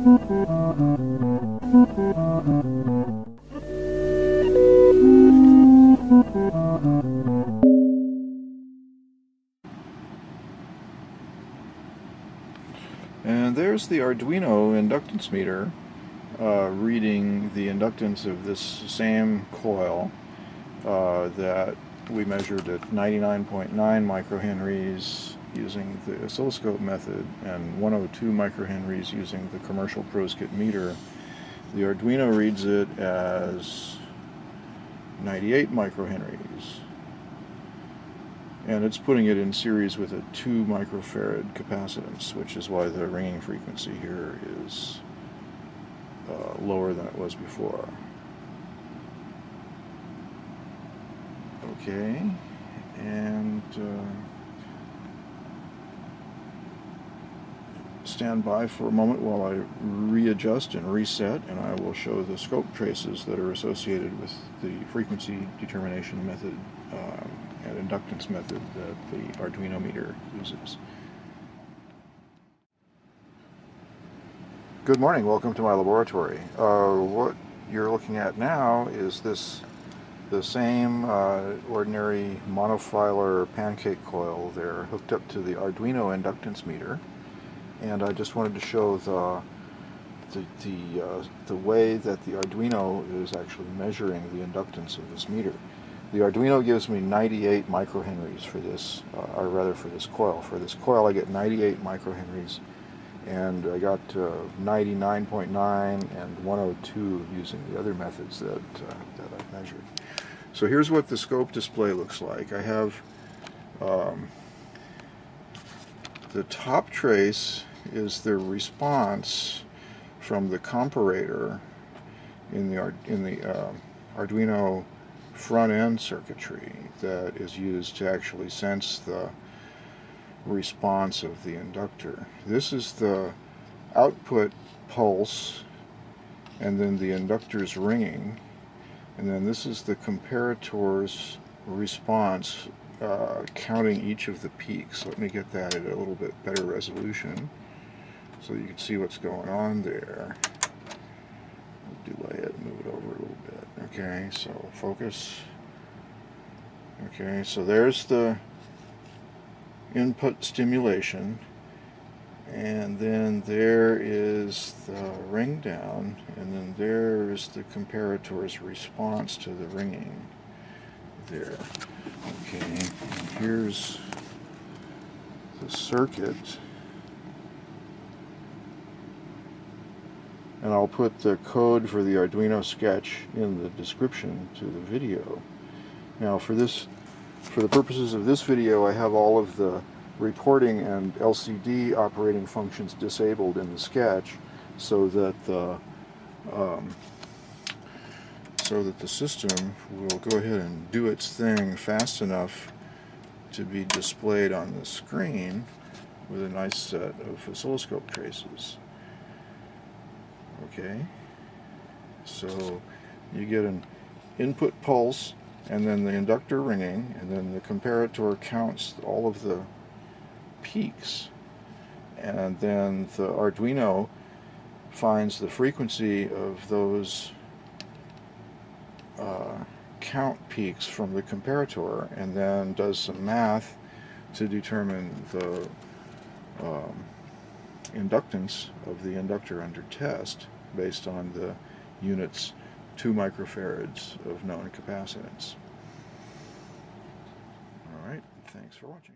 And there's the Arduino inductance meter reading the inductance of this same coil that we measured at 99.9 microhenries using the oscilloscope method and 102 microhenries using the commercial ProSKit meter. The Arduino reads it as 98 microhenries, and it's putting it in series with a 2 microfarad capacitance, which is why the ringing frequency here is lower than it was before. Okay, and stand by for a moment while I readjust and reset, and I will show the scope traces that are associated with the frequency determination method and inductance method that the Arduino meter uses. Good morning, welcome to my laboratory. What you're looking at now is the same ordinary monofilar pancake coil there hooked up to the Arduino inductance meter. And I just wanted to show the way that the Arduino is actually measuring the inductance of this meter. The Arduino gives me 98 microhenries for this, or rather for this coil. For this coil I get 98 microhenries, and I got 99.9 and 102 using the other methods that I measured. So here's what the scope display looks like. I have the top trace is the response from the comparator in the Arduino front-end circuitry that is used to actually sense the response of the inductor. This is the output pulse, and then the inductor's ringing, and then this is the comparator's response counting each of the peaks. Let me get that at a little bit better resolution so you can see what's going on there. I'll delay it, move it over a little bit. Okay, so focus. Okay, so there's the input stimulation, and then there is the ring down, and then there is the comparator's response to the ringing there. Okay, here's the circuit, and I'll put the code for the Arduino sketch in the description to the video. Now for the purposes of this video, I have all of the reporting and LCD operating functions disabled in the sketch, so that the system will go ahead and do its thing fast enough to be displayed on the screen with a nice set of oscilloscope traces. Okay, so you get an input pulse, and then the inductor ringing, and then the comparator counts all of the peaks, and then the Arduino finds the frequency of those count peaks from the comparator, and then does some math to determine the inductance of the inductor under test based on the units 2 microfarads of known capacitance. All right, thanks for watching.